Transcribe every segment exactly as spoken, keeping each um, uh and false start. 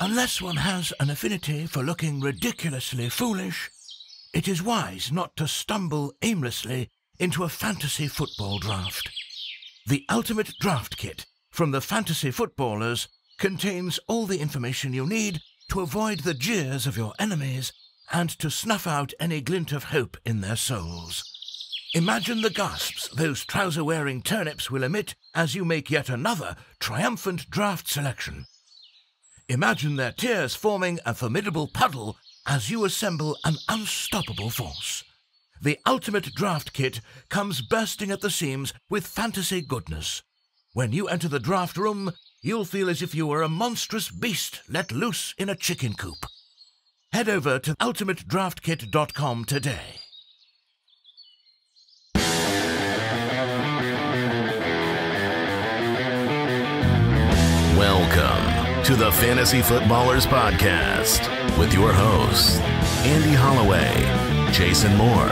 Unless one has an affinity for looking ridiculously foolish, it is wise not to stumble aimlessly into a fantasy football draft. The Ultimate Draft Kit from the Fantasy Footballers contains all the information you need to avoid the jeers of your enemies and to snuff out any glint of hope in their souls. Imagine the gasps those trouser-wearing turnips will emit as you make yet another triumphant draft selection. Imagine their tears forming a formidable puddle as you assemble an unstoppable force. The Ultimate Draft Kit comes bursting at the seams with fantasy goodness. When you enter the draft room, you'll feel as if you were a monstrous beast let loose in a chicken coop. Head over to ultimate draft kit dot com today. Welcome to the Fantasy Footballers Podcast with your hosts, Andy Holloway, Jason Moore,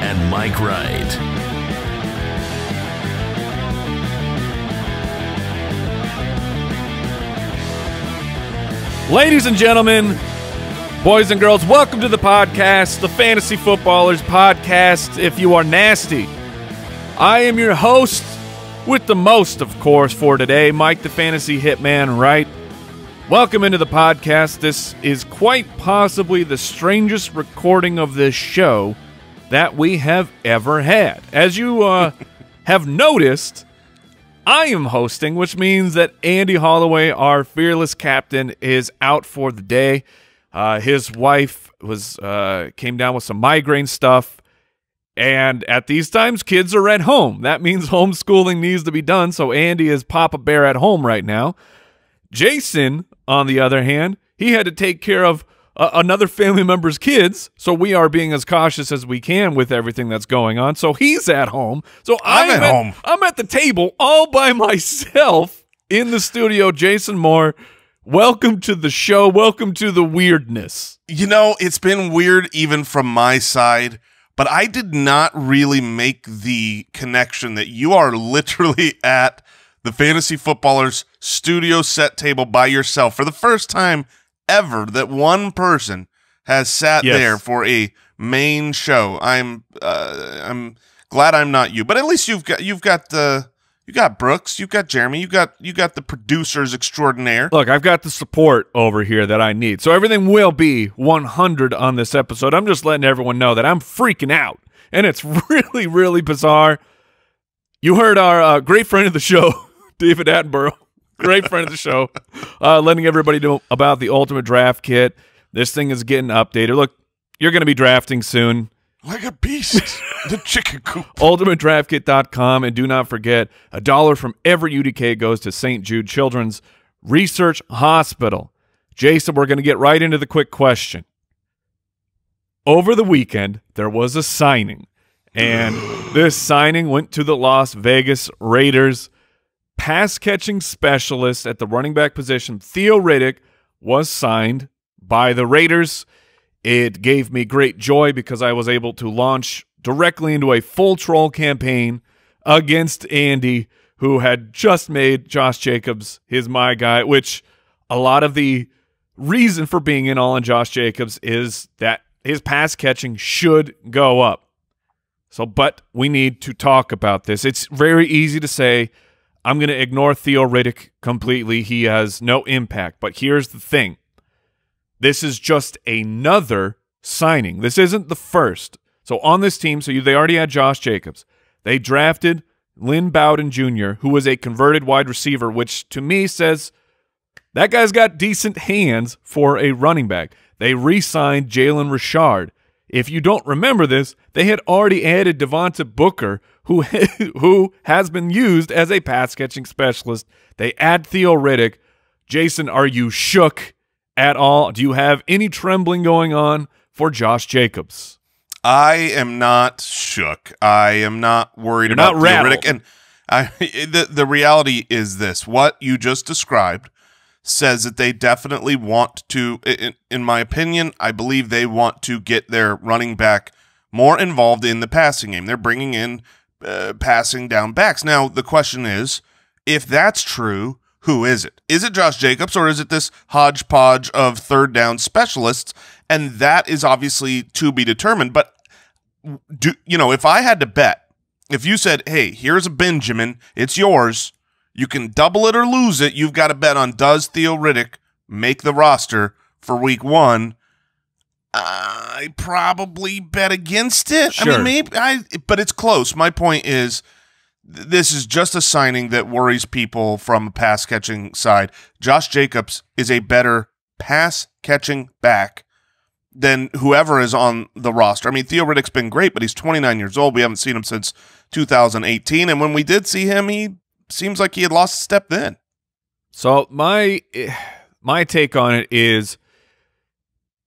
and Mike Wright. Ladies and gentlemen, boys and girls, welcome to the podcast, the Fantasy Footballers Podcast, if you are nasty. I am your host, with the most, of course, for today, Mike the Fantasy Hitman Wright. Welcome into the podcast. This is quite possibly the strangest recording of this show that we have ever had. As you uh, have noticed, I am hosting, which means that Andy Holloway, our fearless captain, is out for the day. Uh, his wife was uh, came down with some migraine stuff. And at these times, kids are at home. That means homeschooling needs to be done, so Andy is Papa Bear at home right now. Jason, on the other hand, he had to take care of uh, another family member's kids, so we are being as cautious as we can with everything that's going on. So he's at home. So I'm, I'm at, at home. I'm at the table all by myself in the studio. Jason Moore, welcome to the show. Welcome to the weirdness. You know, it's been weird even from my side. But I did not really make the connection that you are literally at the Fantasy Footballers studio set table by yourself for the first time ever that one person has sat yes. there for a main show. I'm uh, I'm glad I'm not you, but at least you've got you've got the. Uh, You got Brooks, you've got Jeremy, you got you got the producers extraordinaire. Look, I've got the support over here that I need. So everything will be one hundred on this episode. I'm just letting everyone know that I'm freaking out. And it's really, really bizarre. You heard our uh, great friend of the show, David Attenborough, great friend of the show, uh, letting everybody know about the Ultimate Draft Kit. This thing is getting updated. Look, you're going to be drafting soon. Like a beast, the chicken coop. ultimate draft kit dot com, and do not forget, a dollar from every U D K goes to Saint Jude Children's Research Hospital. Jason, we're going to get right into the quick question. Over the weekend, there was a signing, and this signing went to the Las Vegas Raiders. Pass-catching specialist at the running back position, Theo Riddick, was signed by the Raiders. It gave me great joy because I was able to launch directly into a full troll campaign against Andy, who had just made Josh Jacobs his my guy, which a lot of the reason for being in all on Josh Jacobs is that his pass catching should go up. So, but we need to talk about this. It's very easy to say, I'm going to ignore Theo Riddick completely. He has no impact. But here's the thing. This is just another signing. This isn't the first. So on this team, so you, they already had Josh Jacobs. They drafted Lynn Bowden Junior, who was a converted wide receiver, which to me says that guy's got decent hands for a running back. They re-signed Jalen Richard. If you don't remember this, they had already added Devonta Booker, who, who has been used as a pass-catching specialist. They add Theo Riddick. Jason, are you shook at all? Do you have any trembling going on for Josh Jacobs? I am not shook. I am not worried You're about Theo Riddick. And I, the, the reality is this. What you just described says that they definitely want to, in, in my opinion, I believe they want to get their running back more involved in the passing game. They're bringing in uh, passing down backs. Now, the question is, if that's true, who is it? Is it Josh Jacobs, or is it this hodgepodge of third down specialists? And that is obviously to be determined. But, do you know, if I had to bet, if you said, hey, here's a Benjamin, it's yours, you can double it or lose it, you've got to bet on, does Theo Riddick make the roster for week one? I probably bet against it. Sure. I mean, maybe I, but it's close. My point is, th this is just a signing that worries people from a pass catching side. Josh Jacobs is a better pass catching back than whoever is on the roster. I mean, Theo Riddick's been great, but he's twenty-nine years old. We haven't seen him since two thousand eighteen, and when we did see him, he seems like he had lost a step then. So my my take on it is,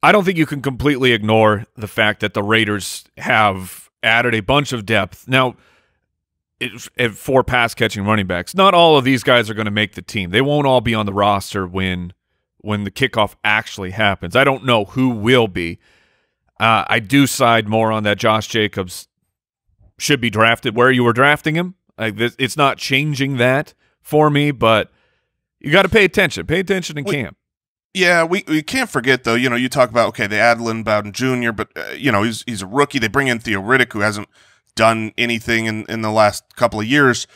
I don't think you can completely ignore the fact that the Raiders have added a bunch of depth. Now, it, it, for pass-catching running backs, not all of these guys are going to make the team. They won't all be on the roster when when the kickoff actually happens. I don't know who will be. Uh, I do side more on that Josh Jacobs should be drafted where you were drafting him. Like, this, it's not changing that for me, but you got to pay attention. Pay attention in camp. Yeah, we, we can't forget, though, you know, you talk about, okay, they add Lynn Bowden Junior, but, uh, you know, he's he's a rookie. They bring in Theo Riddick, who hasn't done anything in, in the last couple of years.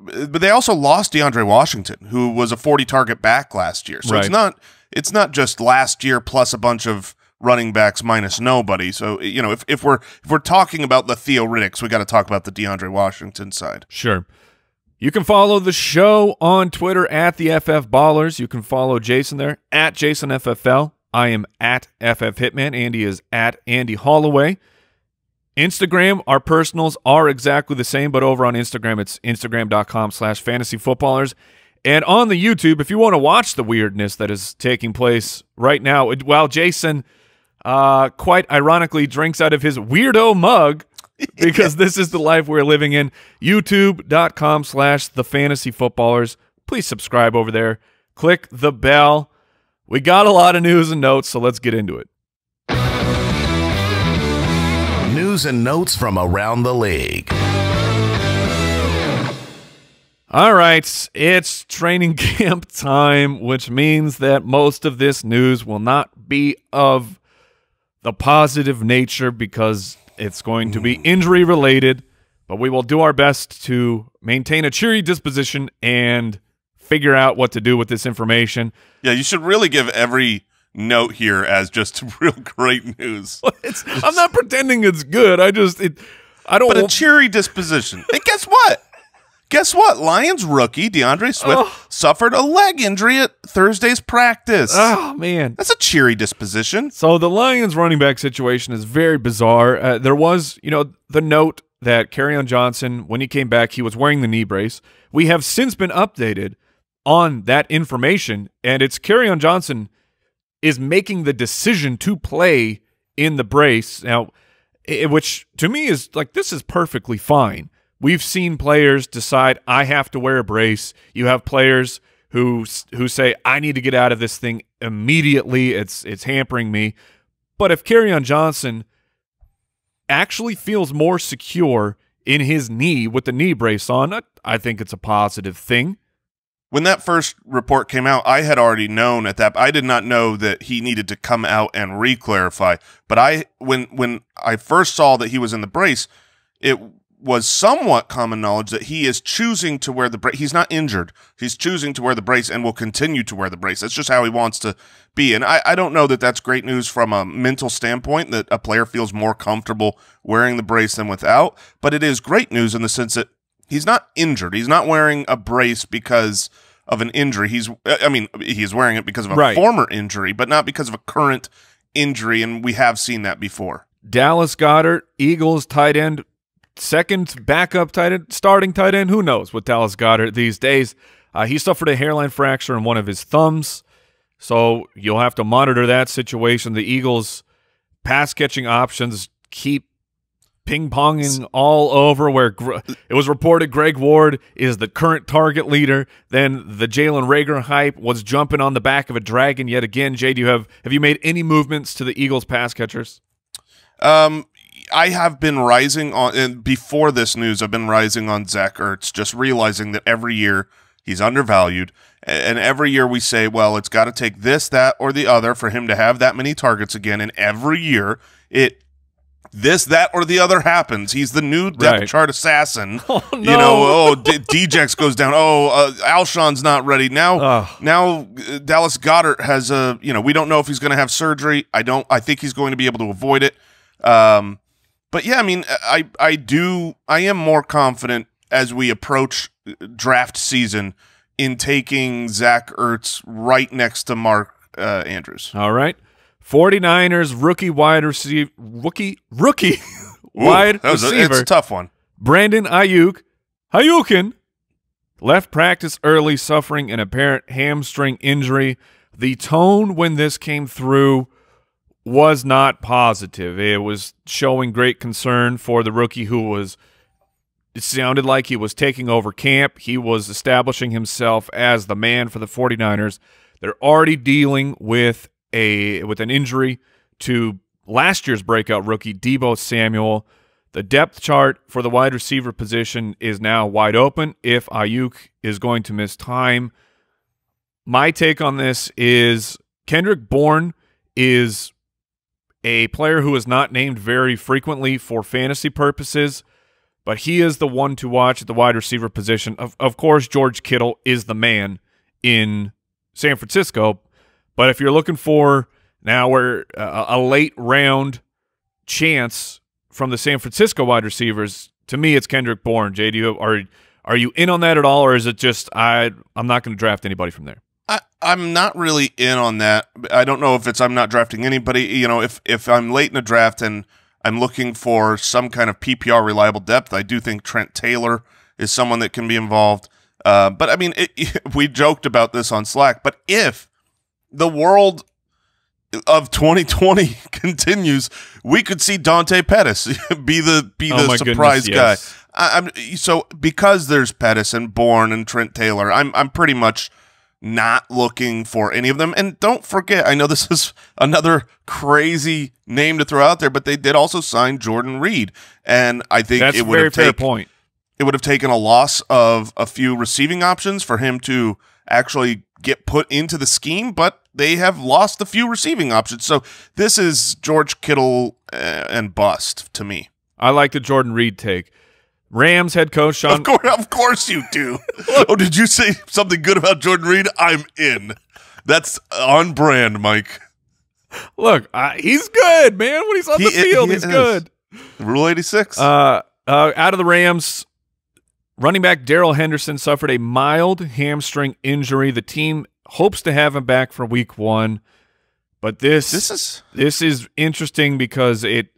But they also lost DeAndre Washington, who was a forty-target back last year. So right. it's not it's not just last year plus a bunch of running backs minus nobody. So, you know, if, if, we're, if we're talking about the Theo Riddicks, we got to talk about the DeAndre Washington side. Sure. You can follow the show on Twitter at the F F Ballers. You can follow Jason there at Jason F F L. I am at F F Hitman. Andy is at Andy Holloway. Instagram, our personals are exactly the same, but over on Instagram, it's instagram dot com slash fantasy footballers. And on the YouTube, if you want to watch the weirdness that is taking place right now, while Jason uh, quite ironically drinks out of his weirdo mug, because this is the life we're living in. YouTube dot com slash the fantasy footballers. Please subscribe over there. Click the bell. We got a lot of news and notes, so let's get into it. News and notes from around the league. All right, it's training camp time, which means that most of this news will not be of the positive nature because it's going to be injury-related, but we will do our best to maintain a cheery disposition and figure out what to do with this information. Yeah, you should really give every note here as just real great news. It's, I'm not pretending it's good. I just, it, I don't. But a cheery disposition. And guess what? Guess what? Lions rookie DeAndre Swift oh. suffered a leg injury at Thursday's practice. Oh, man. That's a cheery disposition. So the Lions running back situation is very bizarre. Uh, there was, you know, the note that Kerryon Johnson, when he came back, he was wearing the knee brace. We have since been updated on that information, and it's Kerryon Johnson is making the decision to play in the brace, now, it, which to me is like, this is perfectly fine. We've seen players decide, I have to wear a brace. You have players who who say, I need to get out of this thing immediately. It's it's hampering me. But if Kerryon Johnson actually feels more secure in his knee with the knee brace on, I, I think it's a positive thing. When that first report came out, I had already known at that. I did not know that he needed to come out and re-clarify. But I when when I first saw that he was in the brace, it was somewhat common knowledge that he is choosing to wear the brace. He's not injured. He's choosing to wear the brace and will continue to wear the brace. That's just how he wants to be. And I, I don't know that that's great news from a mental standpoint, that a player feels more comfortable wearing the brace than without. But it is great news in the sense that he's not injured. He's not wearing a brace because of an injury. He's, I mean, he's wearing it because of a right. former injury, but not because of a current injury. And we have seen that before. Dallas Goedert, Eagles tight end, second backup tight end, starting tight end, who knows with Dallas Goedert these days. Uh, he suffered a hairline fracture in one of his thumbs, so you'll have to monitor that situation. The Eagles' pass-catching options keep ping-ponging all over where it was reported Greg Ward is the current target leader. Then the Jalen Reagor hype was jumping on the back of a dragon yet again. Jay, do you have, have you made any movements to the Eagles' pass-catchers? Um... I have been rising on, and before this news, I've been rising on Zach Ertz, just realizing that every year He's undervalued. And every year we say, well, it's got to take this, that, or the other for him to have that many targets again. And every year it this, that, or the other happens. He's the new depth right. chart assassin. Oh, no. You know, oh, D J X goes down. Oh, uh, Alshon's not ready. Now, oh. now uh, Dallas Goedert has a, you know, we don't know if he's going to have surgery. I don't, I think he's going to be able to avoid it. Um, but yeah, I mean, I, I do, I am more confident as we approach draft season in taking Zach Ertz right next to Mark uh, Andrews. All right. forty-niners rookie wide receiver, rookie, rookie wide Ooh, that was receiver. A, it's a tough one. Brandon Ayuk, Ayukin, left practice early, suffering an apparent hamstring injury. The tone when this came through was not positive. It was showing great concern for the rookie who was, it sounded like he was taking over camp. He was establishing himself as the man for the forty-niners. They're already dealing with A, with an injury to last year's breakout rookie, Deebo Samuel. The depth chart for the wide receiver position is now wide open if Ayuk is going to miss time. My take on this is Kendrick Bourne is a player who is not named very frequently for fantasy purposes, but he is the one to watch at the wide receiver position. Of, of course, George Kittle is the man in San Francisco, but if you're looking for now we're uh, a late round chance from the San Francisco wide receivers, to me it's Kendrick Bourne. Jay, do you, are are you in on that at all, or is it just I I'm not going to draft anybody from there? I I'm not really in on that. I don't know if it's I'm not drafting anybody. You know, if if I'm late in a draft and I'm looking for some kind of P P R reliable depth, I do think Trent Taylor is someone that can be involved. Uh, but I mean, it, we joked about this on Slack, but if the world of twenty twenty continues, we could see Dante Pettis be the be the oh surprise goodness, yes. guy. I, I'm, so because there's Pettis and Bourne and Trent Taylor, I'm I'm pretty much not looking for any of them. And don't forget, I know this is another crazy name to throw out there, but they did also sign Jordan Reed, and I think That's it would have taken point. It would have taken a loss of a few receiving options for him to actually get put into the scheme, but they have lost a few receiving options. So this is George Kittle uh, and bust to me. I like the Jordan Reed take. Rams head coach Sean. Of course, of course you do. Oh, did you say something good about Jordan Reed? I'm in. That's on brand, Mike. Look, I, he's good, man. When he's on he the field, is, he he's is. good. Rule eighty-six. Uh, uh, out of the Rams. Running back Darrell Henderson suffered a mild hamstring injury. The team hopes to have him back for week one. But this, this, is... this is interesting because it,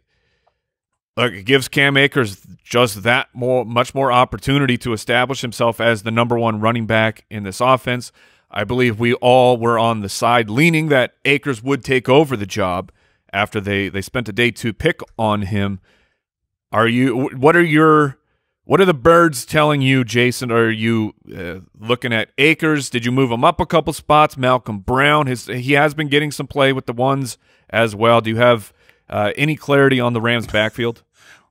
look, it gives Cam Akers just that more, much more opportunity to establish himself as the number one running back in this offense. I believe we all were on the side leaning that Akers would take over the job after they, they spent a day two pick on him. Are you? What are your... What are the birds telling you, Jason? Are you uh, looking at Akers? Did you move him up a couple spots? Malcolm Brown, his, he has been getting some play with the ones as well. Do you have uh, any clarity on the Rams' backfield?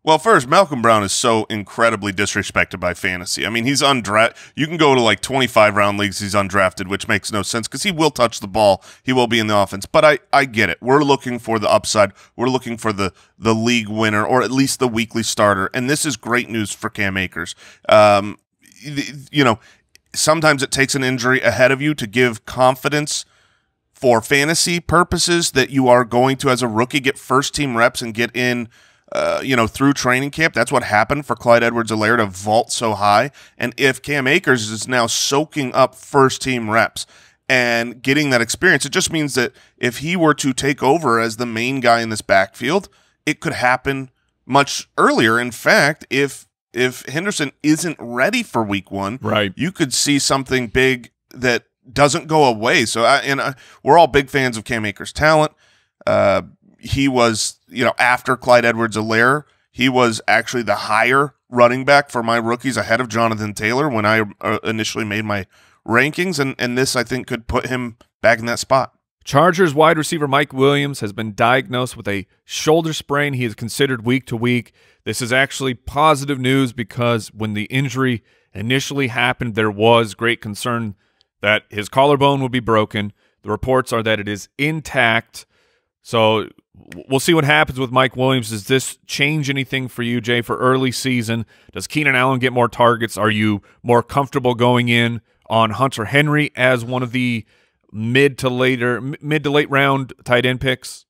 Well, first, Malcolm Brown is so incredibly disrespected by fantasy. I mean, he's undrafted. You can go to like twenty-five round leagues, he's undrafted, which makes no sense because he will touch the ball. He will be in the offense. But I, I get it. We're looking for the upside. We're looking for the the league winner, or at least the weekly starter. And this is great news for Cam Akers. Um, you know, sometimes it takes an injury ahead of you to give confidence for fantasy purposes that you are going to, as a rookie, get first team reps and get in. Uh, you know, through training camp. That's what happened for Clyde Edwards-Helaire to vault so high. And if Cam Akers is now soaking up first-team reps and getting that experience, it just means that if he were to take over as the main guy in this backfield, it could happen much earlier. In fact, if if Henderson isn't ready for week one, right, you could see something big that doesn't go away. So, I, and I, we're all big fans of Cam Akers' talent. Uh, he was... You know, after Clyde Edwards-Helaire, he was actually the higher running back for my rookies ahead of Jonathan Taylor when I uh, initially made my rankings, and, and this, I think, could put him back in that spot. Chargers wide receiver Mike Williams has been diagnosed with a shoulder sprain. He is considered week to week. This is actually positive news because when the injury initially happened, there was great concern that his collarbone would be broken. The reports are that it is intact. So we'll see what happens with Mike Williams. Does this change anything for you, Jay, for early season? Does Keenan Allen get more targets? Are you more comfortable going in on Hunter Henry as one of the mid to later, mid to late round tight end picks?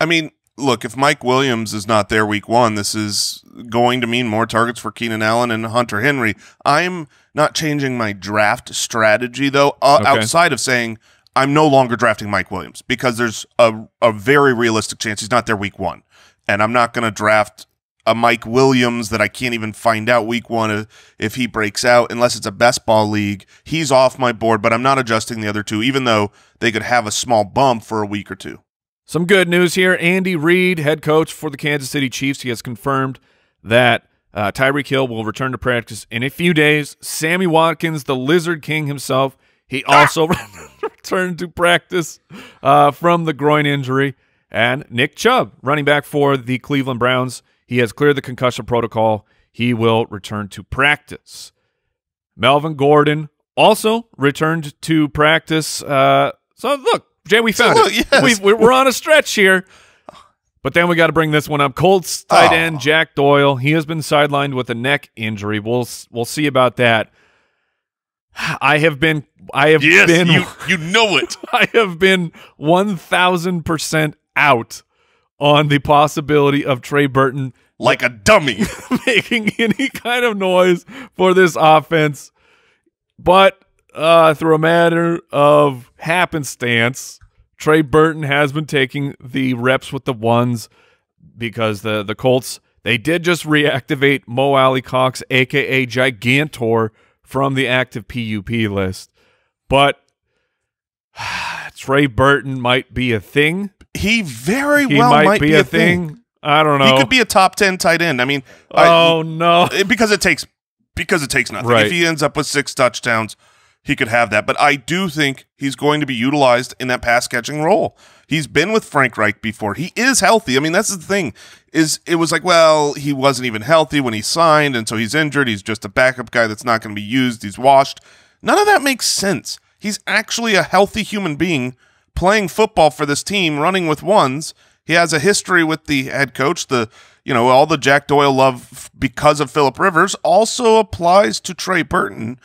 I mean, look, if Mike Williams is not there week one, this is going to mean more targets for Keenan Allen and Hunter Henry. I'm not changing my draft strategy, though, uh, okay. outside of saying I'm no longer drafting Mike Williams because there's a, a very realistic chance he's not there week one. And I'm not going to draft a Mike Williams that I can't even find out week one if he breaks out, unless it's a best ball league. He's off my board, but I'm not adjusting the other two, even though they could have a small bump for a week or two. Some good news here. Andy Reid, head coach for the Kansas City Chiefs, he has confirmed that uh, Tyreek Hill will return to practice in a few days. Sammy Watkins, the Lizard King himself, he also ah! returned to practice uh, from the groin injury. And Nick Chubb, running back for the Cleveland Browns, he has cleared the concussion protocol. He will return to practice. Melvin Gordon also returned to practice. Uh, so, look. Jay, we found so, it. Yes. We, we're on a stretch here. But then we got to bring this one up. Colts tight end Jack Doyle. He has been sidelined with a neck injury. We'll we'll see about that. I have been I have yes, been you, you know it. I have been one thousand percent out on the possibility of Trey Burton like a dummy making any kind of noise for this offense. But Uh, through a matter of happenstance, Trey Burton has been taking the reps with the ones because the, the Colts, they did just reactivate Mo Alley Cox, a k a. Gigantor, from the active P U P list. But Trey Burton might be a thing. He very he well might, might be, be a thing. thing. I don't know. He could be a top ten tight end. I mean, oh, I, no. Because it takes, because it takes nothing. Right. If he ends up with six touchdowns, he could have that, but I do think he's going to be utilized in that pass-catching role. He's been with Frank Reich before. He is healthy. I mean, that's the thing. Is it was like, well, he wasn't even healthy when he signed, and so he's injured. He's just a backup guy that's not going to be used. He's washed. None of that makes sense. He's actually a healthy human being playing football for this team, running with ones. He has a history with the head coach. The you know all the Jack Doyle love because of Phillip Rivers also applies to Trey Burton.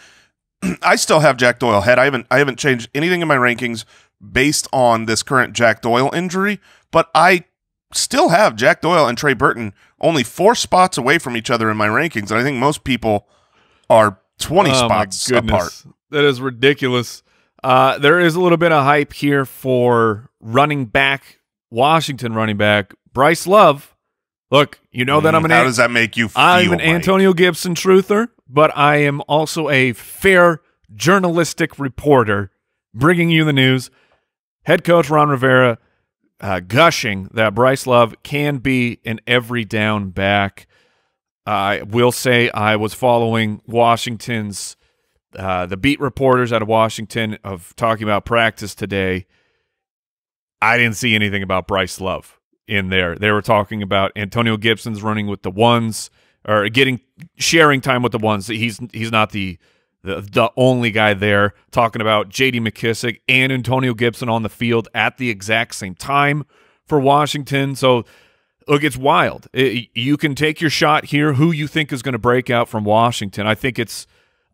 I still have Jack Doyle head. I haven't I haven't changed anything in my rankings based on this current Jack Doyle injury, but I still have Jack Doyle and Trey Burton only four spots away from each other in my rankings, and I think most people are twenty oh spots apart. That is ridiculous. Uh, there is a little bit of hype here for running back, Washington running back, Bryce Love. Look, you know that mm, I'm an How does that make you feel? I'm an like? Antonio Gibson truther, but I am also a fair journalistic reporter bringing you the news. Head coach Ron Rivera uh, gushing that Bryce Love can be an every down back. I will say I was following Washington's, uh, the beat reporters out of Washington of talking about practice today. I didn't see anything about Bryce Love in there. They were talking about Antonio Gibson's running with the ones, or getting sharing time with the ones. He's he's not the the, the only guy there. Talking about J D McKissick and Antonio Gibson on the field at the exact same time for Washington. So look, it's wild. It, you can take your shot here. Who you think is going to break out from Washington? I think it's.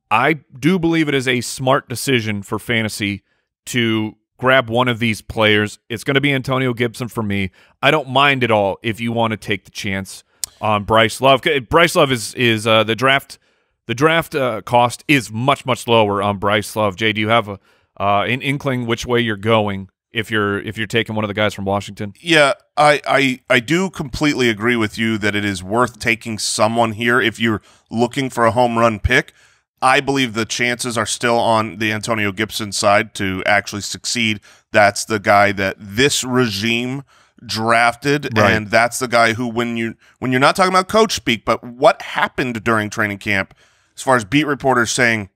I do believe it is a smart decision for fantasy to grab one of these players. It's going to be Antonio Gibson for me. I don't mind at all if you want to take the chance on Bryce Love. Bryce Love is is uh, the draft. The draft uh, cost is much much lower on Bryce Love. Jay, do you have a uh, an inkling which way you're going if you're if you're taking one of the guys from Washington? Yeah, I I I do completely agree with you that it is worth taking someone here if you're looking for a home run pick. I believe the chances are still on the Antonio Gibson side to actually succeed. That's the guy that this regime drafted, right. And that's the guy who, when you when you're not talking about coach speak, but what happened during training camp, as far as beat reporters saying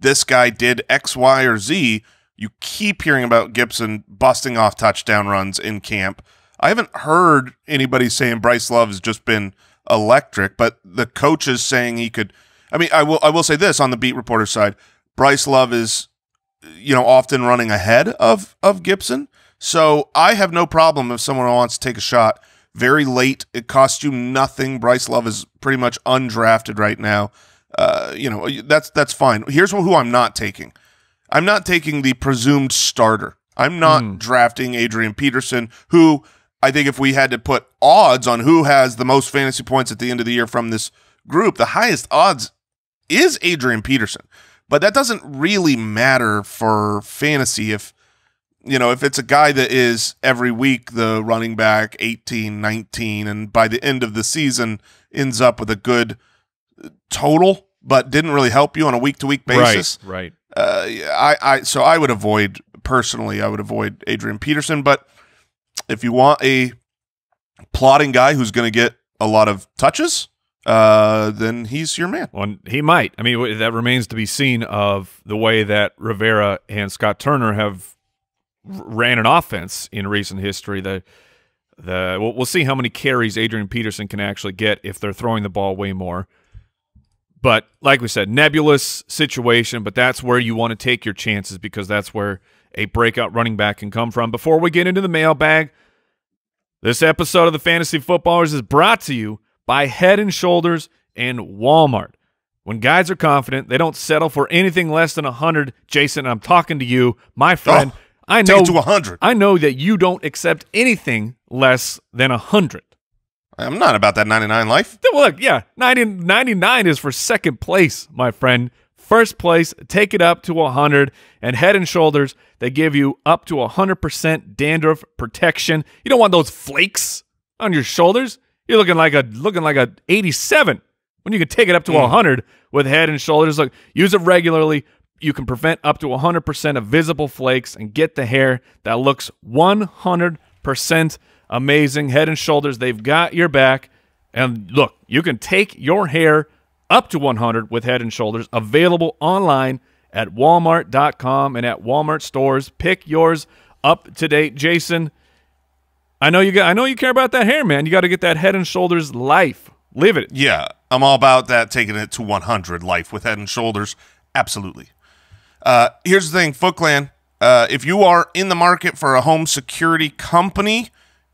this guy did X, Y, or Z, you keep hearing about Gibson busting off touchdown runs in camp. I haven't heard anybody saying Bryce Love has just been electric, but the coaches saying he could. I mean, I will I will say this on the beat reporter side, Bryce Love is, you know, often running ahead of of Gibson. So I have no problem if someone wants to take a shot very late. It costs you nothing. Bryce Love is pretty much undrafted right now. Uh, you know, that's that's fine. Here's who I'm not taking. I'm not taking the presumed starter. I'm not mm. drafting Adrian Peterson, who I think if we had to put odds on who has the most fantasy points at the end of the year from this group, the highest odds is Adrian Peterson. But that doesn't really matter for fantasy if, you know, if it's a guy that is every week the running back eighteen, nineteen, and by the end of the season ends up with a good total, but didn't really help you on a week-to-week basis. Right, right. Uh, I, I, so I would avoid, personally, I would avoid Adrian Peterson. But if you want a plotting guy who's going to get a lot of touches, uh, then he's your man. Well, he might. I mean, that remains to be seen of the way that Rivera and Scott Turner have ran an offense in recent history. The the we'll, we'll see how many carries Adrian Peterson can actually get if they're throwing the ball way more. But like we said, nebulous situation, but that's where you want to take your chances because that's where a breakout running back can come from. Before we get into the mailbag, this episode of the Fantasy Footballers is brought to you by Head and Shoulders and Walmart. When guys are confident, they don't settle for anything less than one hundred. Jason, I'm talking to you, my friend. Oh, I know, take it to one hundred. I know that you don't accept anything less than one hundred. I'm not about that ninety-nine life. Look, yeah, ninety, ninety-nine is for second place, my friend. First place, take it up to one hundred. And Head and Shoulders, they give you up to one hundred percent dandruff protection. You don't want those flakes on your shoulders. You're looking like a looking like a eighty-seven when you can take it up to mm. one hundred with Head and Shoulders. Look, use it regularly. You can prevent up to one hundred percent of visible flakes and get the hair that looks one hundred percent amazing. Head and Shoulders, they've got your back. And look, you can take your hair up to one hundred with Head and Shoulders, available online at walmart dot com and at Walmart stores. Pick yours up to date. Jason, I know you got, I know you care about that hair, man. You got to get that Head and Shoulders life. Live it. Yeah, I'm all about that, taking it to one hundred life with Head and Shoulders. Absolutely. Uh, here's the thing, Foot Clan, uh, if you are in the market for a home security company,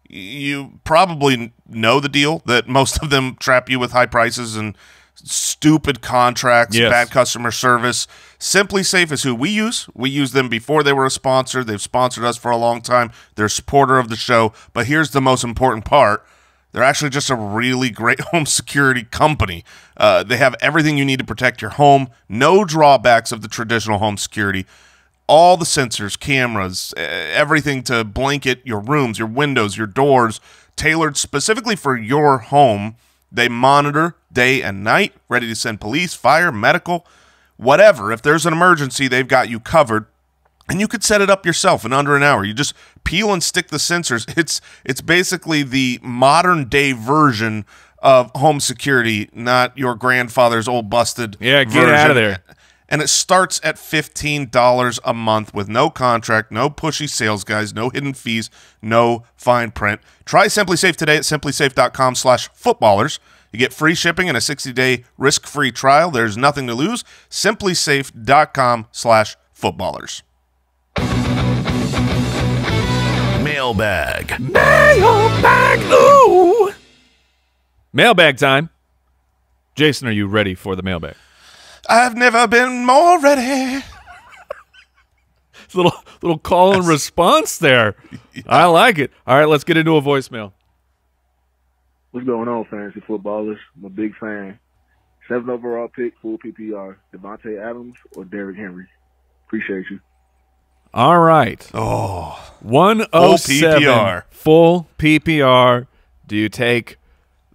you probably know the deal that most of them trap you with high prices and stupid contracts, yes. bad customer service. Simply Safe is who we use. We used them before they were a sponsor. They've sponsored us for a long time. They're a supporter of the show. But here's the most important part. They're actually just a really great home security company. Uh, they have everything you need to protect your home. No drawbacks of the traditional home security. All the sensors, cameras, everything to blanket your rooms, your windows, your doors, tailored specifically for your home. They monitor day and night, ready to send police, fire, medical, whatever. If there's an emergency, they've got you covered. And you could set it up yourself in under an hour. You just peel and stick the sensors. It's it's basically the modern-day version of home security, not your grandfather's old busted Yeah, get version. Out of there. And it starts at fifteen dollars a month with no contract, no pushy sales guys, no hidden fees, no fine print. Try Simply Safe today at simply safe dot com slash footballers. You get free shipping and a sixty day risk-free trial. There's nothing to lose. simply safe dot com slash footballers. Mailbag. Mailbag. Ooh. Mailbag time. Jason, are you ready for the mailbag? I've never been more ready. It's a little, little call and response there. Yeah. I like it. All right, let's get into a voicemail. What's going on, fantasy footballers? I'm a big fan. Seventh overall pick, full P P R. Davante Adams or Derrick Henry? Appreciate you. All right. Oh, one oh seven. Full P P R. Full P P R. Do you take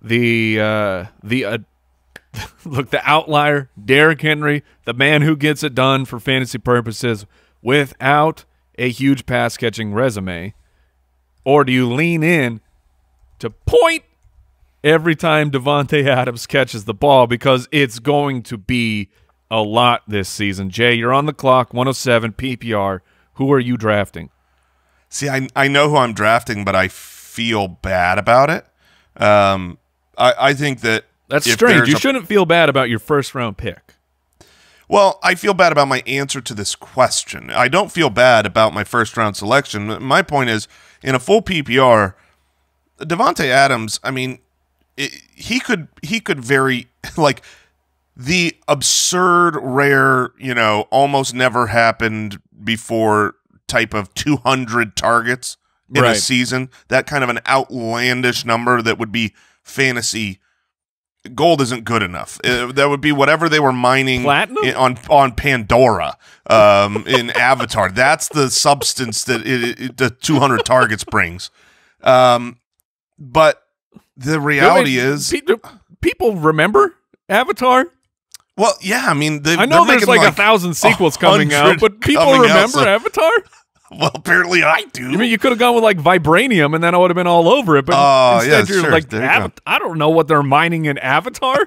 the uh, the uh, look, the outlier, Derrick Henry, the man who gets it done for fantasy purposes without a huge pass-catching resume? Or do you lean in to point every time Davante Adams catches the ball because it's going to be a lot this season? Jay, you're on the clock, one oh seven P P R. Who are you drafting? See, I, I know who I'm drafting, but I feel bad about it. Um, I, I think that That's strange. You shouldn't feel bad about your first-round pick. Well, I feel bad about my answer to this question. I don't feel bad about my first-round selection. My point is, in a full P P R, Davante Adams, I mean, it, he could he could vary, like, the absurd, rare, you know, almost never happened before type of two hundred targets in right. a season, that kind of an outlandish number that would be fantasy. Gold isn't good enough. It, that would be whatever they were mining in, on on Pandora um, in Avatar. That's the substance that it, it, the two hundred targets brings. Um, but the reality do they, is... Pe do people remember Avatar? Well, yeah. I mean, they, I know there's like, like a thousand sequels coming out, but people remember out, so. Avatar? Well, apparently I do. I mean, you could have gone with like Vibranium, and then I would have been all over it. But uh, instead, yeah, you're sure. like, you I don't know what they're mining in Avatar.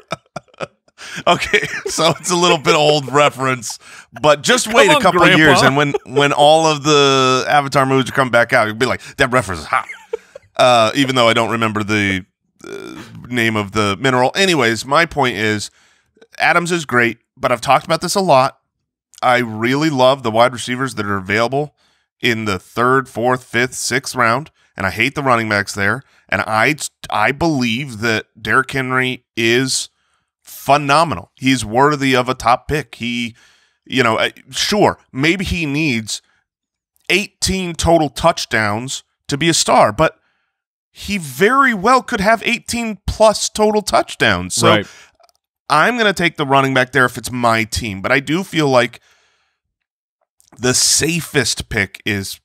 Okay, so it's a little bit old reference, but just wait on, a couple Grandpa. years, and when when all of the Avatar movies come back out, you'll be like, that reference is hot. Uh, even though I don't remember the uh, name of the mineral. Anyways, my point is, Adams is great, but I've talked about this a lot. I really love the wide receivers that are available in the third, fourth, fifth, sixth round, and I hate the running backs there. And I I believe that Derrick Henry is phenomenal. He's worthy of a top pick. He, you know, sure, maybe he needs eighteen total touchdowns to be a star, but he very well could have eighteen plus total touchdowns. So right. I'm going to take the running back there if it's my team, but I do feel like the safest pick is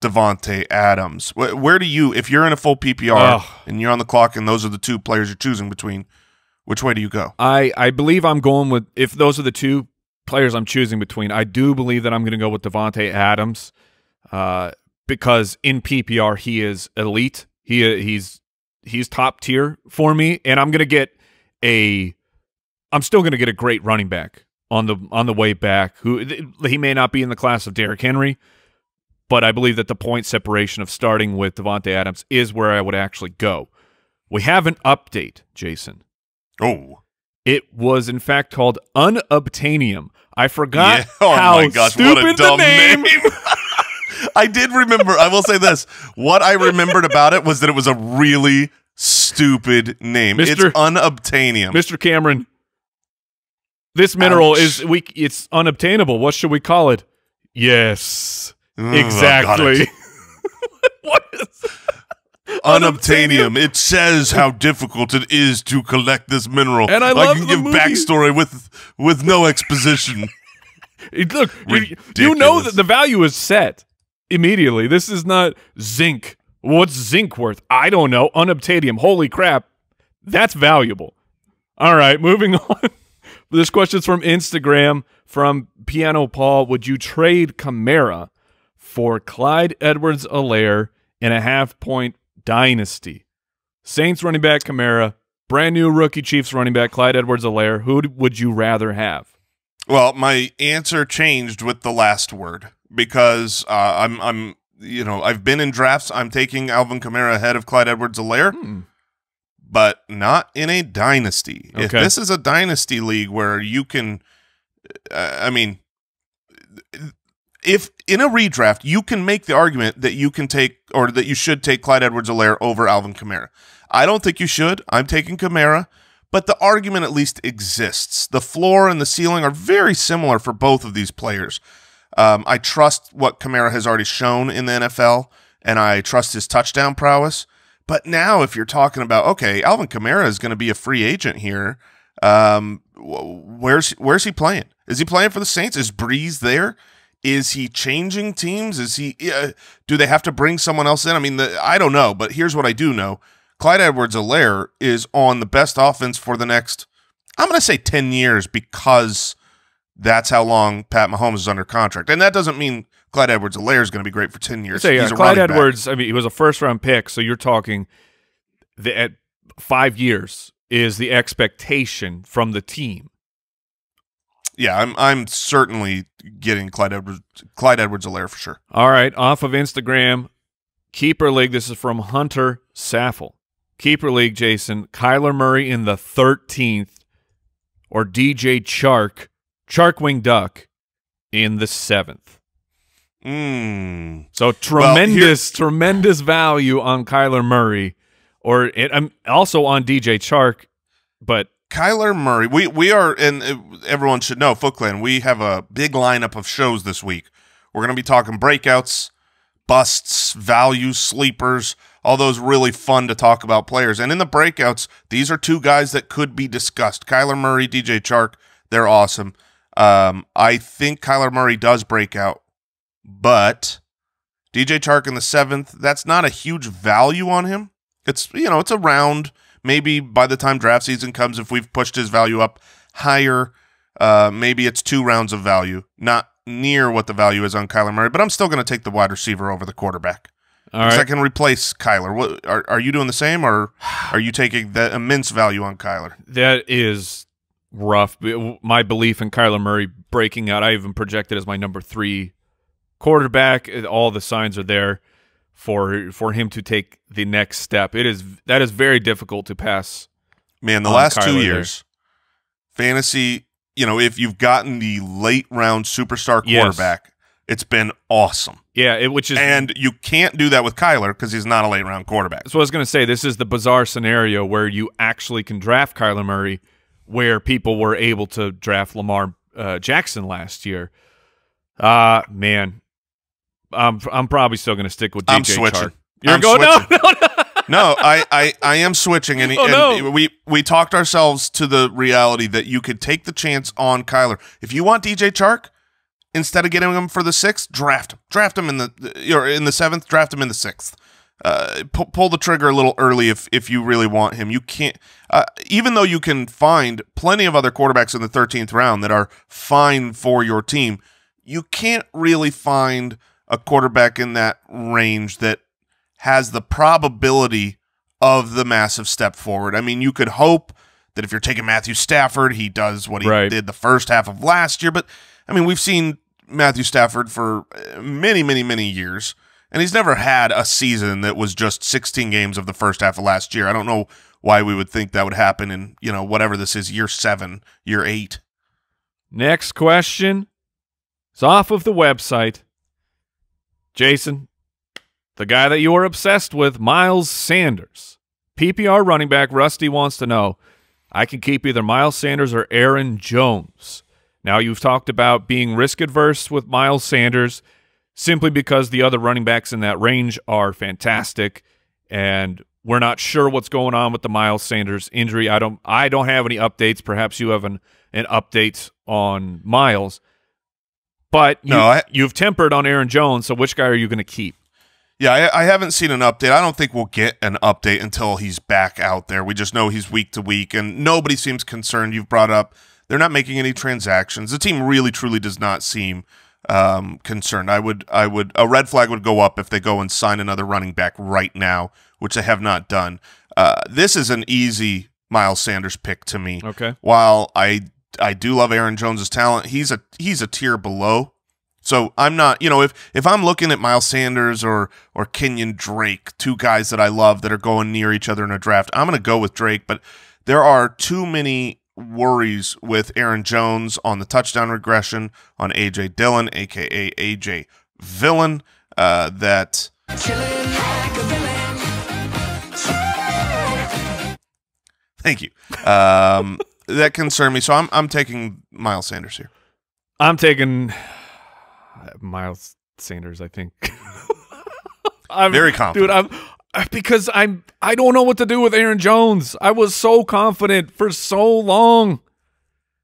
Davante Adams. Where, where do you, if you're in a full P P R oh. and you're on the clock and those are the two players you're choosing between, which way do you go? I, I believe I'm going with, if those are the two players I'm choosing between, I do believe that I'm going to go with Davante Adams uh, because in P P R he is elite. He He's he's top tier for me, and I'm going to get a, I'm still going to get a great running back on the on the way back, who he may not be in the class of Derrick Henry, but I believe that the point separation of starting with Davante Adams is where I would actually go. We have an update, Jason. Oh. It was, in fact, called Unobtainium. I forgot yeah. oh how my gosh, stupid what a dumb the name. name. I did remember. I will say this. What I remembered about it was that it was a really stupid name. Mister It's Unobtainium. Mister Cameron, this mineral Ouch. is we. It's unobtainable. What should we call it? Yes, mm, exactly. What is that? Unobtainium? It says how difficult it is to collect this mineral. And I, I can give movie. backstory with with no exposition. Look, you, you know that the value is set immediately. This is not zinc. What's zinc worth? I don't know. Unobtainium. Holy crap, that's valuable. All right, moving on. This question's from Instagram, from Piano Paul. Would you trade Kamara for Clyde Edwards-Helaire in a half-point dynasty? Saints running back Kamara, brand-new rookie Chiefs running back Clyde Edwards-Helaire. Who would you rather have? Well, my answer changed with the last word because uh, I'm, I'm, you know, I've been in drafts. I'm taking Alvin Kamara ahead of Clyde Edwards-Helaire. Hmm. But not in a dynasty. Okay. If this is a dynasty league where you can, uh, I mean, if in a redraft, you can make the argument that you can take or that you should take Clyde Edwards-Helaire over Alvin Kamara. I don't think you should. I'm taking Kamara, but the argument at least exists. The floor and the ceiling are very similar for both of these players. Um, I trust what Kamara has already shown in the N F L, and I trust his touchdown prowess. But now if you're talking about, okay, Alvin Kamara is going to be a free agent here, um, where's where's he playing? Is he playing for the Saints? Is Breeze there? Is he changing teams? Is he? Uh, do they have to bring someone else in? I mean, the, I don't know, but here's what I do know. Clyde Edwards-Helaire is on the best offense for the next, I'm going to say ten years because that's how long Pat Mahomes is under contract. And that doesn't mean Clyde Edwards-Helaire is going to be great for ten years. So, yeah, He's a Clyde Edwards, back. I mean, he was a first-round pick, so you're talking the, at five years is the expectation from the team. Yeah, I'm I'm certainly getting Clyde Edwards, Clyde Edwards-Helaire for sure. All right, off of Instagram, Keeper League, this is from Hunter Saffel. Keeper League, Jason, Kyler Murray in the thirteenth or D J Chark, Charkwing Duck, in the seventh. Mm. So tremendous, well, tremendous value on Kyler Murray, or it, um, also on D J Chark, but Kyler Murray. We we are, and everyone should know, Foot Clan, we have a big lineup of shows this week. We're going to be talking breakouts, busts, values, sleepers, all those really fun to talk about players. And in the breakouts, these are two guys that could be discussed. Kyler Murray, D J Chark, they're awesome. Um, I think Kyler Murray does break out. But D J Chark in the seventh, that's not a huge value on him. It's, you know, it's around maybe by the time draft season comes, if we've pushed his value up higher, uh, maybe it's two rounds of value, not near what the value is on Kyler Murray, but I'm still going to take the wide receiver over the quarterback. All right. I can replace Kyler. What, are, are you doing the same, or are you taking the immense value on Kyler? That is rough. My belief in Kyler Murray breaking out, I even projected as my number three quarterback. All the signs are there for for him to take the next step. It is that is very difficult to pass. Man, the last two years, fantasy, you know, if you've gotten the late round superstar quarterback, yes, it's been awesome. Yeah, it, which is, and you can't do that with Kyler because he's not a late round quarterback. So I was going to say, this is the bizarre scenario where you actually can draft Kyler Murray, where people were able to draft Lamar uh, Jackson last year. Uh man. I'm I'm probably still going to stick with D J. I'm switching. Chark. You're I'm going switching. no, no, no. no I, I I am switching, and, oh, and no. we we talked ourselves to the reality that you could take the chance on Kyler. If you want D J Chark, instead of getting him for the sixth, draft him. Draft him in the or in the seventh. Draft him in the sixth. Uh, pu pull the trigger a little early if if you really want him. You can't. Uh, even though you can find plenty of other quarterbacks in the thirteenth round that are fine for your team, you can't really find a quarterback in that range that has the probability of the massive step forward. I mean, you could hope that if you're taking Matthew Stafford, he does what he right. did the first half of last year. But, I mean, we've seen Matthew Stafford for many, many, many years, and he's never had a season that was just sixteen games of the first half of last year. I don't know why we would think that would happen in, you know, whatever this is, year seven, year eight. Next question is off of the website. Jason, the guy that you were obsessed with, Miles Sanders, P P R running back. Rusty wants to know, I can keep either Miles Sanders or Aaron Jones. Now, you've talked about being risk-averse with Miles Sanders simply because the other running backs in that range are fantastic, and we're not sure what's going on with the Miles Sanders injury. I don't, I don't have any updates. Perhaps you have an, an update on Miles. But you, no, I, you've tempered on Aaron Jones, so which guy are you going to keep? Yeah, I, I haven't seen an update. I don't think we'll get an update until he's back out there. We just know he's week to week, and nobody seems concerned. You've brought up they're not making any transactions. The team really, truly does not seem um, concerned. I would, I would, a red flag would go up if they go and sign another running back right now, which they have not done. Uh, this is an easy Miles Sanders pick to me. Okay, while I. I do love Aaron Jones's talent. He's a he's a tier below. So I'm not, you know, if if I'm looking at Miles Sanders or or Kenyon Drake, two guys that I love that are going near each other in a draft, I'm going to go with Drake, but there are too many worries with Aaron Jones on the touchdown regression, on A J Dillon, aka A J Villain, uh that Thank you. Um That concerned me, so I'm I'm taking Miles Sanders here. I'm taking Miles Sanders. I think I'm very confident, dude. I'm because I'm I don't know what to do with Aaron Jones. I was so confident for so long,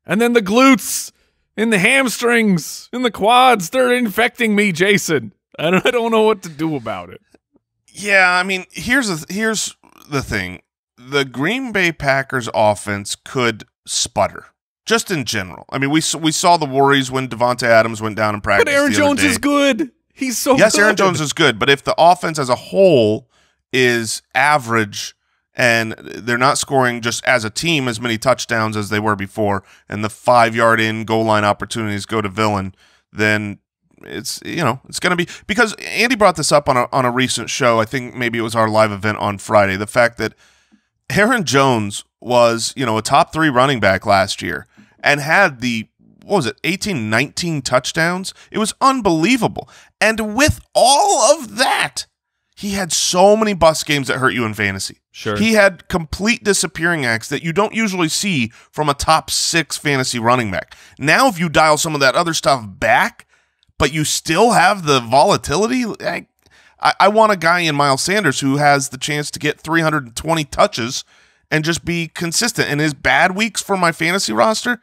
and then the glutes, and the hamstrings, and the quads—they're infecting me, Jason. And I don't know what to do about it. Yeah, I mean, here's the here's the thing. The Green Bay Packers offense could sputter, just in general. I mean, we we saw the worries when Davante Adams went down in practice. But Aaron Jones is good. He's so good. Yes, Aaron Jones is good, but if the offense as a whole is average and they're not scoring just as a team as many touchdowns as they were before, and the five-yard in goal line opportunities go to Villain, then it's, you know, it's going to be, because Andy brought this up on a on a recent show. I think maybe it was our live event on Friday. The fact that Aaron Jones was, you know, a top three running back last year and had the, what was it, eighteen, nineteen touchdowns? It was unbelievable. And with all of that, he had so many bust games that hurt you in fantasy. Sure. He had complete disappearing acts that you don't usually see from a top six fantasy running back. Now, if you dial some of that other stuff back, but you still have the volatility, I, I, I want a guy in Miles Sanders who has the chance to get three hundred twenty touches and just be consistent. And his bad weeks for my fantasy roster,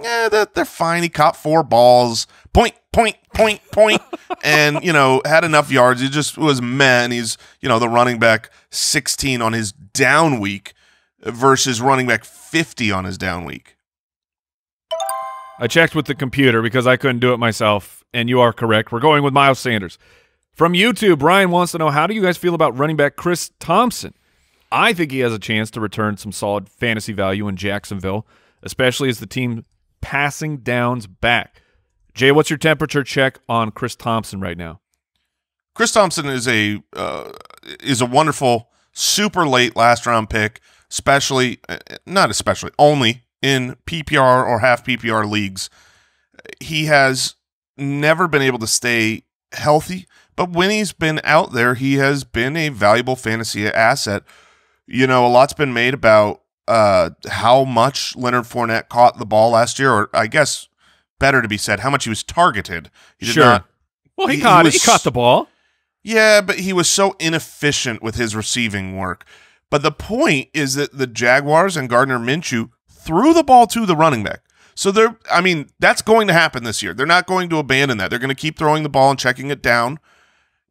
yeah, they're, they're fine. He caught four balls, point, point, point, point, and, you know, had enough yards. He just was meh, and he's, you know, the running back sixteen on his down week versus running back fifty on his down week. I checked with the computer because I couldn't do it myself, and you are correct. We're going with Miles Sanders. From YouTube, Brian wants to know, how do you guys feel about running back Chris Thompson? I think he has a chance to return some solid fantasy value in Jacksonville, especially as the team passing downs back. Jay, what's your temperature check on Chris Thompson right now? Chris Thompson is a uh, is a wonderful, super late last round pick, especially not especially only in P P R or half P P R leagues. He has never been able to stay healthy, but when he's been out there, he has been a valuable fantasy asset. You know, a lot's been made about uh, how much Leonard Fournette caught the ball last year, or I guess better to be said, how much he was targeted. He did sure. Not, well, he, he caught he, was, he caught the ball. Yeah, but he was so inefficient with his receiving work. But the point is that the Jaguars and Gardner Minshew threw the ball to the running back. So they're, I mean, that's going to happen this year. They're not going to abandon that. They're going to keep throwing the ball and checking it down.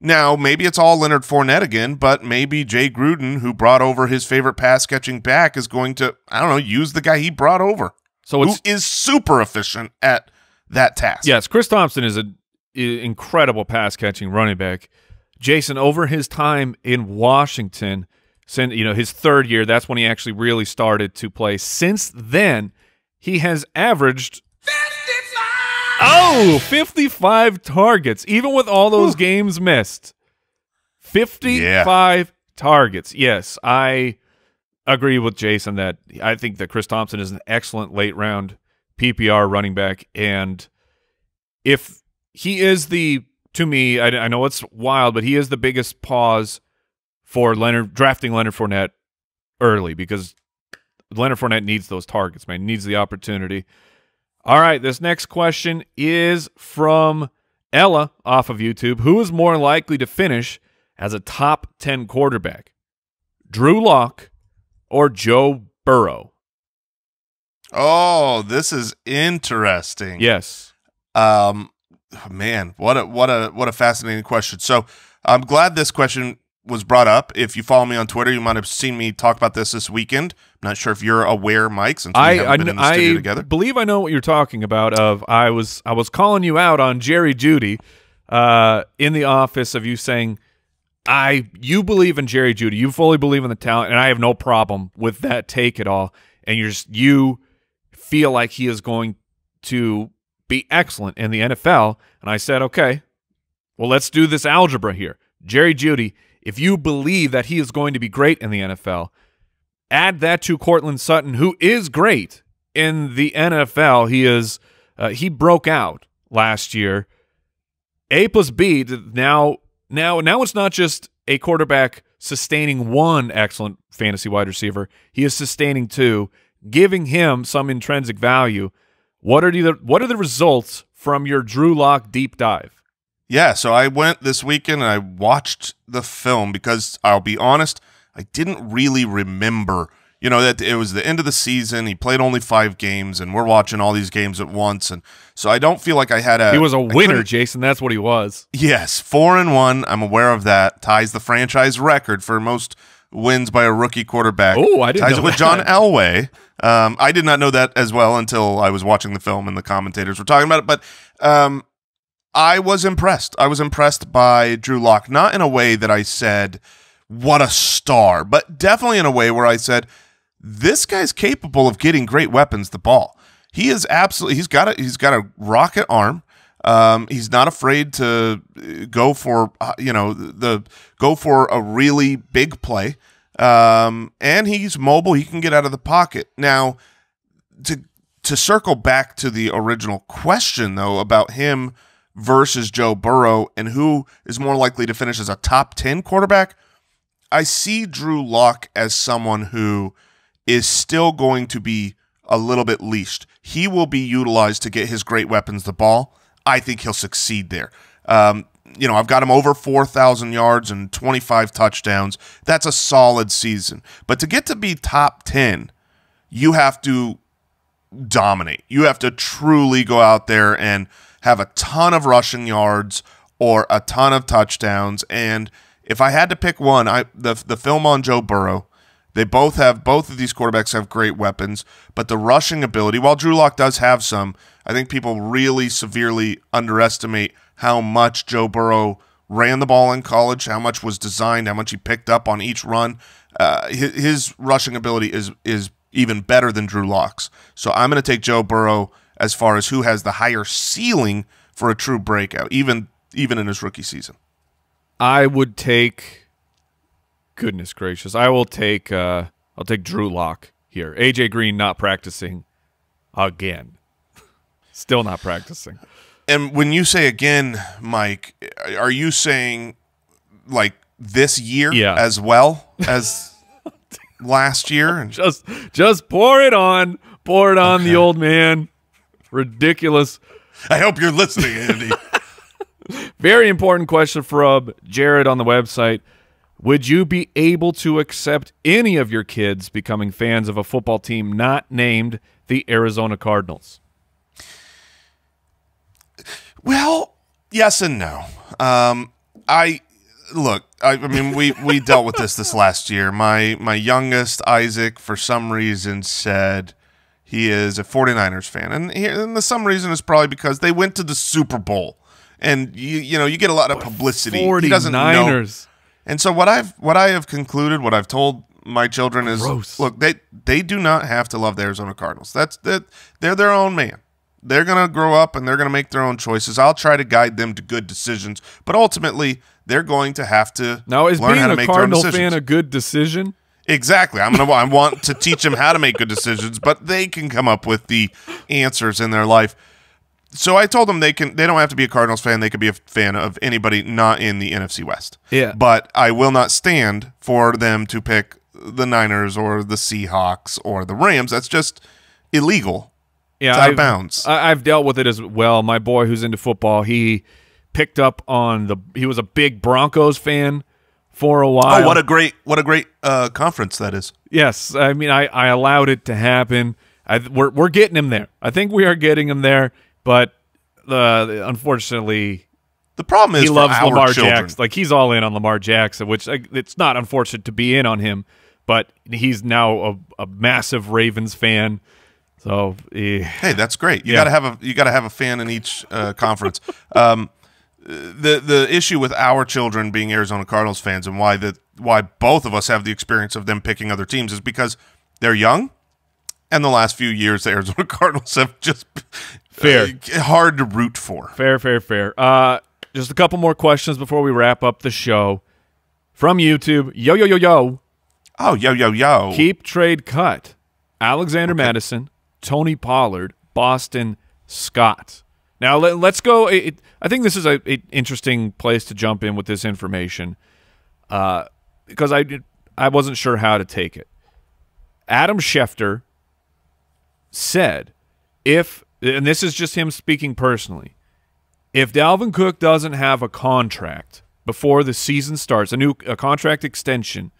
Now, maybe it's all Leonard Fournette again, but maybe Jay Gruden, who brought over his favorite pass-catching back, is going to, I don't know, use the guy he brought over, so it's, who is super efficient at that task. Yes, Chris Thompson is an incredible pass-catching running back. Jason, over his time in Washington, you know, his third year, that's when he actually really started to play. Since then, he has averaged fifty-five! Oh, fifty-five targets, even with all those Whew. games missed. fifty-five yeah. targets. Yes, I agree with Jason that I think that Chris Thompson is an excellent late-round P P R running back, and if he is the, to me, I, I know it's wild, but he is the biggest pause for Leonard drafting Leonard Fournette early, because Leonard Fournette needs those targets, man. He needs the opportunity. All right, this next question is from Ella off of YouTube. Who is more likely to finish as a top ten quarterback, Drew Lock or Joe Burrow? Oh, this is interesting. Yes. Um, man, what a what a what a fascinating question. So I'm glad this question was brought up. If you follow me on Twitter, you might have seen me talk about this this weekend. I'm not sure if you're aware, Mike, since we I, haven't I, been in the I studio together. I believe I know what you're talking about. Of I was I was calling you out on Jerry Jeudy uh, in the office of you saying, I you believe in Jerry Jeudy. You fully believe in the talent, and I have no problem with that take at all. And you're just, you feel like he is going to be excellent in the N F L. And I said, okay, well, let's do this algebra here. Jerry Jeudy, if you believe that he is going to be great in the N F L, add that to Courtland Sutton, who is great in the N F L. He is uh, he broke out last year. A plus B, now now now it's not just a quarterback sustaining one excellent fantasy wide receiver. He is sustaining two, giving him some intrinsic value. What are the what are the results from your Drew Lock deep dive? Yeah, so I went this weekend and I watched the film because, I'll be honest, I didn't really remember. You know, that it was the end of the season. He played only five games, and we're watching all these games at once. And so I don't feel like I had a... He was a winner, Jason. That's what he was. Yes, four and one. I'm aware of that. Ties the franchise record for most wins by a rookie quarterback. Oh, I didn't know that. Ties it with John Elway. Um, I did not know that as well until I was watching the film and the commentators were talking about it. But... Um, I was impressed. I was impressed by Drew Lock, not in a way that I said, what a star, but definitely in a way where I said, this guy's capable of getting great weapons the ball. He is absolutely, he's got a, he's got a rocket arm. Um, he's not afraid to go for, you know, the, go for a really big play. Um, and he's mobile. He can get out of the pocket. Now, to to circle back to the original question, though, about him versus Joe Burrow and who is more likely to finish as a top ten quarterback, I see Drew Lock as someone who is still going to be a little bit leashed. He will be utilized to get his great weapons the ball. I think he'll succeed there. Um, you know, I've got him over four thousand yards and twenty-five touchdowns. That's a solid season. But to get to be top ten, you have to dominate. You have to truly go out there and have a ton of rushing yards or a ton of touchdowns. And if I had to pick one, I the, the film on Joe Burrow, they both have, both of these quarterbacks have great weapons, but the rushing ability, while Drew Lock does have some, I think people really severely underestimate how much Joe Burrow ran the ball in college, how much was designed, how much he picked up on each run. Uh, his, his rushing ability is is even better than Drew Lock's. So I'm going to take Joe Burrow as far as who has the higher ceiling for a true breakout, even even in his rookie season. I would take... Goodness gracious. I will take uh, I'll take Drew Lock here. A J Green not practicing again. Still not practicing. And when you say again, Mike, are you saying like this year yeah. as well as last year? Just just pour it on. Pour it on okay. the old man. Ridiculous. I hope you're listening, Andy. Very important question from Jared on the website. Would you be able to accept any of your kids becoming fans of a football team not named the Arizona Cardinals? Well, yes and no. Um, I look. I, I mean, we we dealt with this this last year. My my youngest Isaac, for some reason, said he is a forty-niners fan, and he, and the some reason is probably because they went to the Super Bowl, and you you know you get a lot of publicity. He doesn't know. And so what I've what I have concluded, what I've told my children is, Gross. look, they they do not have to love the Arizona Cardinals. That's that they're their own man. They're gonna grow up and they're gonna make their own choices. I'll try to guide them to good decisions, but ultimately they're going to have to now is learn being how to a make Cardinal their own decisions. Fan a good decision? Exactly. I'm gonna I want to teach them how to make good decisions, but they can come up with the answers in their life. So I told them they can. They don't have to be a Cardinals fan. They could be a fan of anybody not in the N F C West. Yeah. But I will not stand for them to pick the Niners or the Seahawks or the Rams. That's just illegal. Yeah, it's out I've, of bounds. I've dealt with it as well. My boy, who's into football, he picked up on the. He was a big Broncos fan for a while. Oh, what a great, what a great uh, conference that is. Yes, I mean, I, I allowed it to happen. I, we're we're getting him there. I think we are getting him there. But the uh, unfortunately, the problem is he loves Lamar Jackson. Like he's all in on Lamar Jackson, which like, it's not unfortunate to be in on him. But he's now a, a massive Ravens fan. So eh. hey, that's great. You yeah. gotta have a you gotta have a fan in each uh, conference. um, the the issue with our children being Arizona Cardinals fans and why the why both of us have the experience of them picking other teams is because they're young, and the last few years the Arizona Cardinals have just. Fair. Uh, hard to root for. Fair, fair, fair. Uh, just a couple more questions before we wrap up the show. From YouTube, yo, yo, yo, yo. Oh, yo, yo, yo. Keep trade cut. Alexander okay. Madison, Tony Pollard, Boston Scott. Now, let, let's go. It, it, I think this is an interesting place to jump in with this information uh, because I, did, I wasn't sure how to take it. Adam Schefter said if – and this is just him speaking personally. If Dalvin Cook doesn't have a contract before the season starts, a new a contract extension,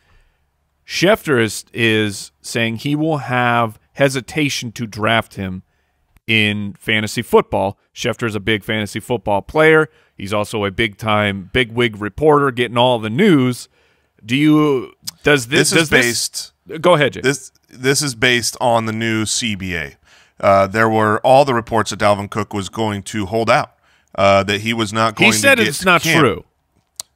Schefter is, is saying he will have hesitation to draft him in fantasy football. Schefter is a big fantasy football player. He's also a big-time, big-wig reporter getting all the news. Do you – does this – This is based – Go ahead, Jay. This, this is based on the new C B A. Uh, there were all the reports that Dalvin Cook was going to hold out, uh, that he was not going to get to camp. He said it's not true.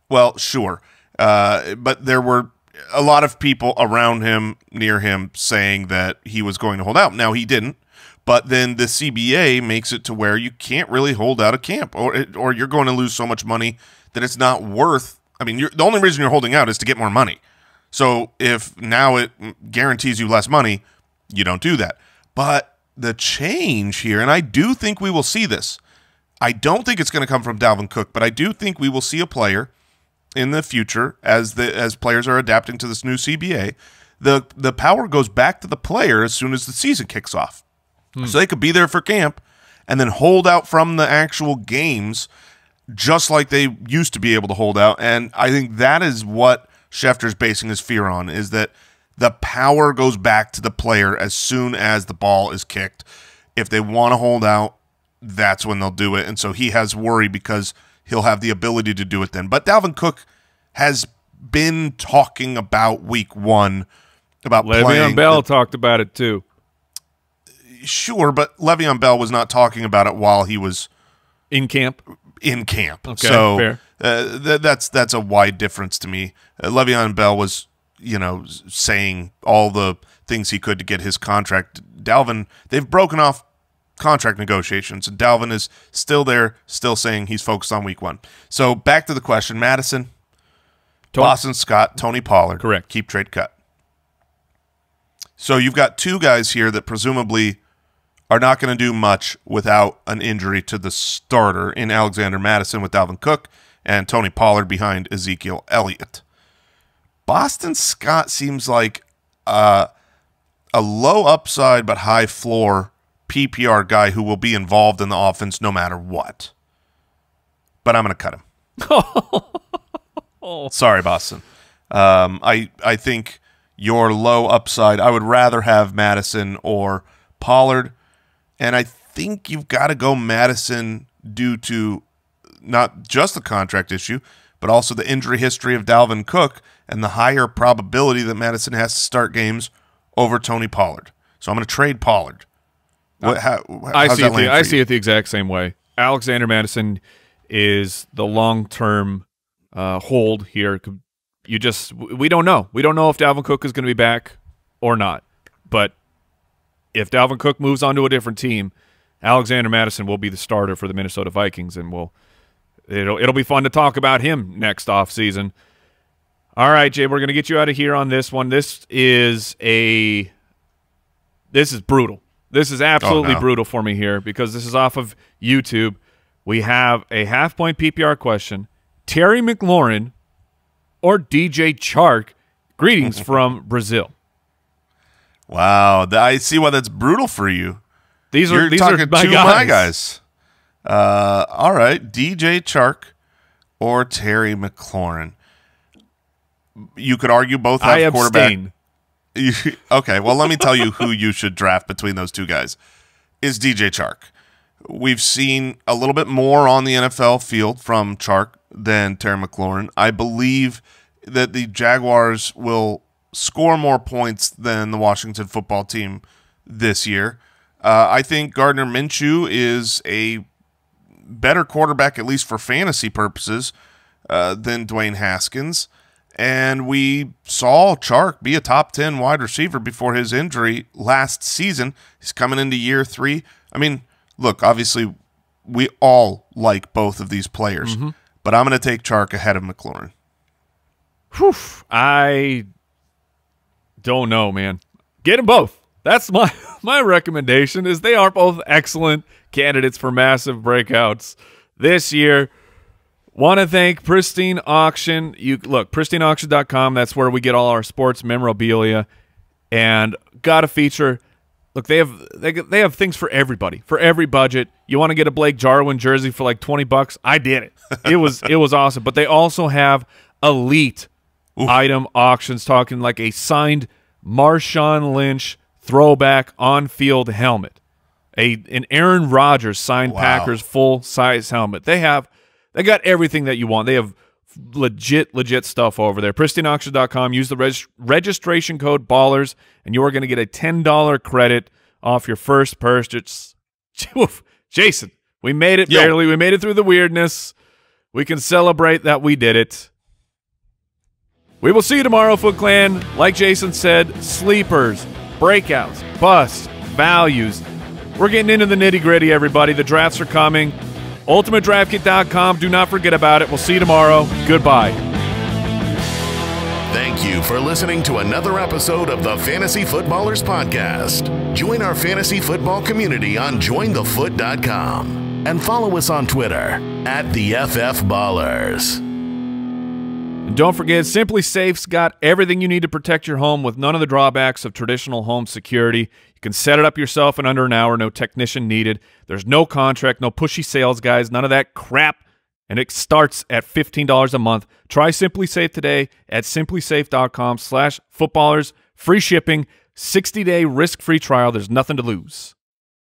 Well, sure. Uh, but there were a lot of people around him, near him, saying that he was going to hold out. Now, he didn't, but then the C B A makes it to where you can't really hold out a camp, or or you're going to lose so much money that it's not worth – I mean, you're, the only reason you're holding out is to get more money. So if now it guarantees you less money, you don't do that. But the change here, and I do think we will see this. I don't think it's going to come from Dalvin Cook, but I do think we will see a player in the future as the as players are adapting to this new C B A. The the power goes back to the player as soon as the season kicks off. Hmm. So they could be there for camp and then hold out from the actual games just like they used to be able to hold out. And I think that is what Schefter's basing his fear on, is that the power goes back to the player as soon as the ball is kicked. If they want to hold out, that's when they'll do it. And so he has worry because he'll have the ability to do it then. But Dalvin Cook has been talking about week one, about Le'Veon playing. Le'Veon Bell the, talked about it too. Sure, but Le'Veon Bell was not talking about it while he was in camp. In camp. Okay, so fair. Uh, th that's that's a wide difference to me. Uh, Le'Veon Bell was, you know, saying all the things he could to get his contract. Dalvin, they've broken off contract negotiations, and Dalvin is still there, still saying he's focused on week one. So back to the question: Madison, Tony. Boston Scott, Tony Pollard. Correct. Keep, trade, cut. So you've got two guys here that presumably are not going to do much without an injury to the starter in Alexander Madison with Dalvin Cook and Tony Pollard behind Ezekiel Elliott. Boston Scott seems like uh, a low upside but high floor P P R guy who will be involved in the offense no matter what. But I'm going to cut him. Sorry, Boston. Um, I, I think... your low upside, I would rather have Madison or Pollard, and I think you've got to go Madison due to not just the contract issue, but also the injury history of Dalvin Cook and the higher probability that Madison has to start games over Tony Pollard. So I'm going to trade Pollard. What, how, I see it the, I see it the exact same way. Alexander Madison is the long-term uh, hold here. You just, we don't know. We don't know if Dalvin Cook is going to be back or not. But if Dalvin Cook moves on to a different team, Alexander Madison will be the starter for the Minnesota Vikings, and we'll, it'll, it'll be fun to talk about him next offseason. All right, Jay, we're going to get you out of here on this one. This is a, this is brutal. This is absolutely oh, no. brutal for me here because this is off of YouTube. We have a half-point P P R question. Terry McLaurin or D J Chark. Greetings from Brazil. Wow, I see why that's brutal for you. These are, You're these talking are my two guys. my guys. Uh, all right, D J Chark or Terry McLaurin. You could argue both have I quarterback. Okay, well, let me tell you who you should draft between those two guys. Is D J Chark. We've seen a little bit more on the N F L field from Chark than Terry McLaurin. I believe that the Jaguars will score more points than the Washington football team this year. Uh, I think Gardner Minshew is a better quarterback, at least for fantasy purposes, uh, than Dwayne Haskins. And we saw Chark be a top ten wide receiver before his injury last season. He's coming into year three. I mean, look, obviously we all like both of these players. Mm-hmm. But I'm going to take Chark ahead of McLaurin. Whew, I don't know, man. Get them both. That's my my recommendation, is they are both excellent candidates for massive breakouts this year. Want to thank Pristine Auction. You look, pristine auction dot com, that's where we get all our sports memorabilia, and got a feature. Look, they have they they have things for everybody, for every budget. You want to get a Blake Jarwin jersey for like twenty bucks? I did it. It was it was awesome. But they also have elite Oof. item auctions, talking like a signed Marshawn Lynch throwback on-field helmet, a an Aaron Rodgers signed wow. Packers full-size helmet. They have they got everything that you want. They have legit legit stuff over there. pristine auction dot com. Use the reg registration code BALLERS and you're going to get a ten dollar credit off your first purchase. Jason, we made it. Yo. Barely we made it through the weirdness. We can celebrate that we did it. We will see you tomorrow, Foot Clan. Like Jason said, sleepers, breakouts, busts, values. We're getting into the nitty-gritty, everybody. The drafts are coming. ultimate draft kit dot com. Do not forget about it. We'll see you tomorrow. Goodbye. Thank you for listening to another episode of the Fantasy Footballers Podcast. Join our fantasy football community on join the foot dot com and follow us on Twitter at the F F Ballers. Don't forget, Simply Safe's got everything you need to protect your home with none of the drawbacks of traditional home security. You can set it up yourself in under an hour, no technician needed. There's no contract, no pushy sales guys, none of that crap, and it starts at fifteen dollars a month. Try Simply Safe today at simply safe dot com slash footballers. Free shipping, sixty day risk-free trial. There's nothing to lose.